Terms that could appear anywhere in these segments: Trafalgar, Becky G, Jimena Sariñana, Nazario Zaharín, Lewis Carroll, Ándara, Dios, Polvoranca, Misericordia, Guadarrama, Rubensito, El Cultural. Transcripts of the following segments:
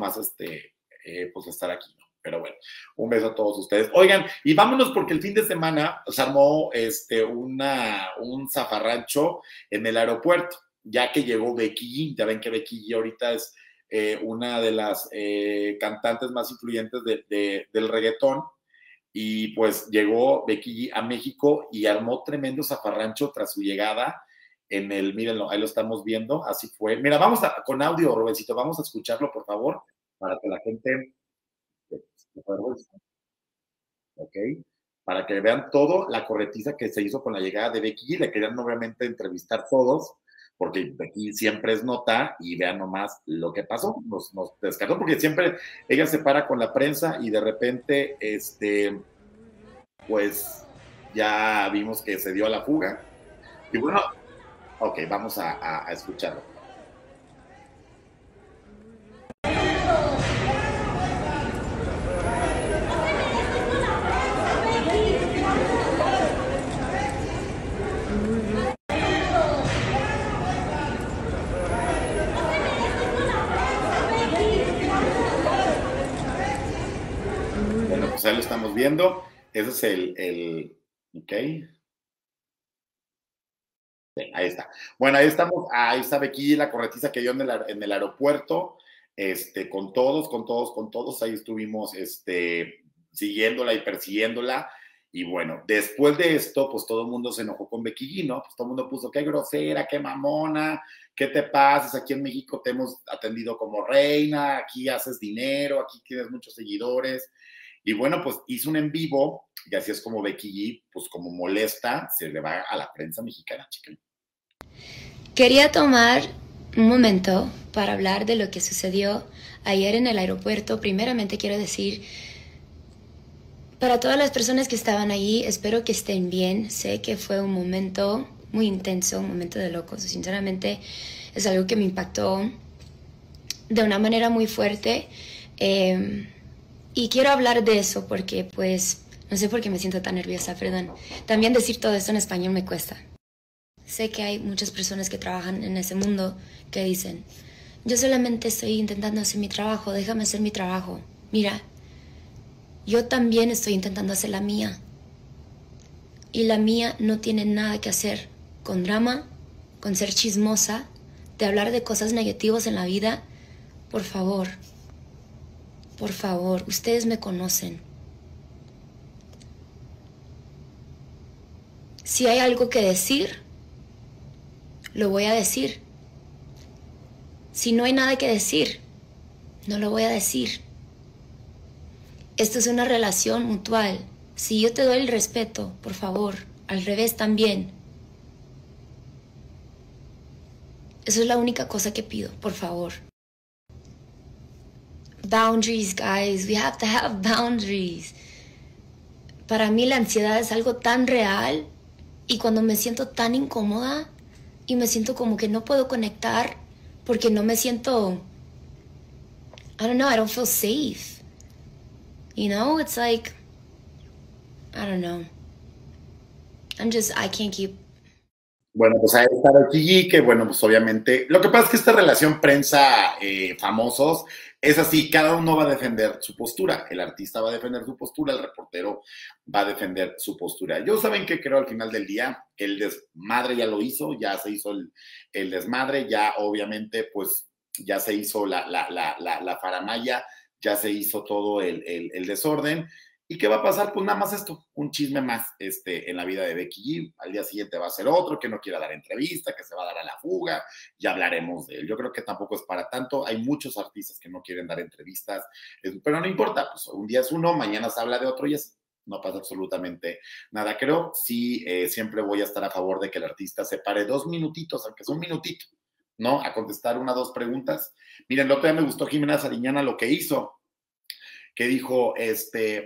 más pues estar aquí, ¿no? Pero bueno, un beso a todos ustedes. Oigan, y vámonos porque el fin de semana se armó un zafarrancho en el aeropuerto, ya que llegó Becky G. Ya ven que Becky G ahorita es una de las cantantes más influyentes del reggaetón. Y pues llegó Becky G a México y armó tremendo zafarrancho tras su llegada en el, mírenlo, ahí lo estamos viendo, así fue. Mira, vamos a, con audio, Rubensito, vamos a escucharlo, por favor, para que la gente, ok, para que vean todo la corretiza que se hizo con la llegada de Becky G. Le querían obviamente entrevistar todos, porque Becky siempre es nota, y vean nomás lo que pasó, nos descartó, porque siempre ella se para con la prensa y de repente, pues ya vimos que se dio a la fuga. Y bueno, ok, vamos a escucharlo. Ahí lo estamos viendo. Ese es ok. Bien, ahí está. Bueno, ahí estamos. Ahí está Becky, la corretiza que dio en el aeropuerto. Con todos. Ahí estuvimos siguiéndola y persiguiéndola. Y bueno, después de esto, pues todo el mundo se enojó con Becky G, ¿no? Pues todo el mundo puso, qué grosera, qué mamona, ¿qué te pasas? Aquí en México te hemos atendido como reina, aquí haces dinero, aquí tienes muchos seguidores. Y bueno, pues hizo un en vivo, y así es como Becky G, pues como molesta, se le va a la prensa mexicana, chica. Quería tomar un momento para hablar de lo que sucedió ayer en el aeropuerto. Primeramente quiero decir, para todas las personas que estaban allí, espero que estén bien. Sé que fue un momento muy intenso, un momento de locos. Sinceramente, es algo que me impactó de una manera muy fuerte. Y quiero hablar de eso porque, pues, no sé por qué me siento tan nerviosa, perdón. También decir todo esto en español me cuesta. Sé que hay muchas personas que trabajan en ese mundo que dicen, yo solamente estoy intentando hacer mi trabajo, déjame hacer mi trabajo. Mira, yo también estoy intentando hacer la mía. Y la mía no tiene nada que hacer con drama, con ser chismosa, de hablar de cosas negativas en la vida. Por favor. Por favor, ustedes me conocen. Si hay algo que decir, lo voy a decir. Si no hay nada que decir, no lo voy a decir. Esto es una relación mutual. Si yo te doy el respeto, por favor, al revés también. Eso es la única cosa que pido, por favor. Boundaries, guys. We have to have boundaries. Para mí la ansiedad es algo tan real y cuando me siento tan incómoda y me siento como que no puedo conectar porque no me siento... I don't know, I don't feel safe. You know, it's like... I don't know. I can't keep... Bueno, pues ahí está Becky G, que bueno, pues obviamente... Lo que pasa es que esta relación prensa famosos... Es así, cada uno va a defender su postura. El artista va a defender su postura, el reportero va a defender su postura. Yo saben que creo al final del día, el desmadre ya lo hizo, ya se hizo el desmadre, ya obviamente pues ya se hizo la faramaya, ya se hizo todo el desorden. ¿Y qué va a pasar? Pues nada más esto, un chisme más en la vida de Becky G. Al día siguiente va a ser otro que no quiera dar entrevista, que se va a dar a la fuga, ya hablaremos de él. Yo creo que tampoco es para tanto, hay muchos artistas que no quieren dar entrevistas, pero no importa, pues un día es uno, mañana se habla de otro y así. No pasa absolutamente nada. Creo, sí, siempre voy a estar a favor de que el artista se pare 2 minutitos, aunque sea un minutito, ¿no? A contestar 1 o 2 preguntas. Miren, lo que a mí me gustó Jimena Sariñana lo que hizo, que dijo,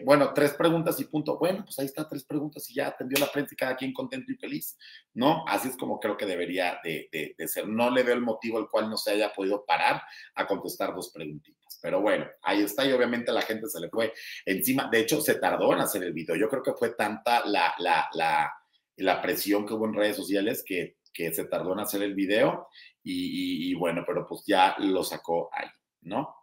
bueno, 3 preguntas y punto. Bueno, pues ahí está, 3 preguntas y ya atendió la prensa y cada quien contento y feliz, ¿no? Así es como creo que debería de ser. No le veo el motivo al cual no se haya podido parar a contestar 2 preguntitas. Pero bueno, ahí está y obviamente la gente se le fue encima. De hecho, se tardó en hacer el video. Yo creo que fue tanta la presión que hubo en redes sociales que se tardó en hacer el video y bueno, pero pues ya lo sacó ahí, ¿no?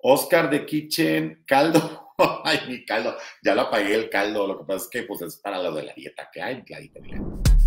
Oscar de Kitchen, caldo. Ay, mi caldo. Ya lo apagué el caldo. Lo que pasa es que pues es para lo de la dieta que hay. La dieta.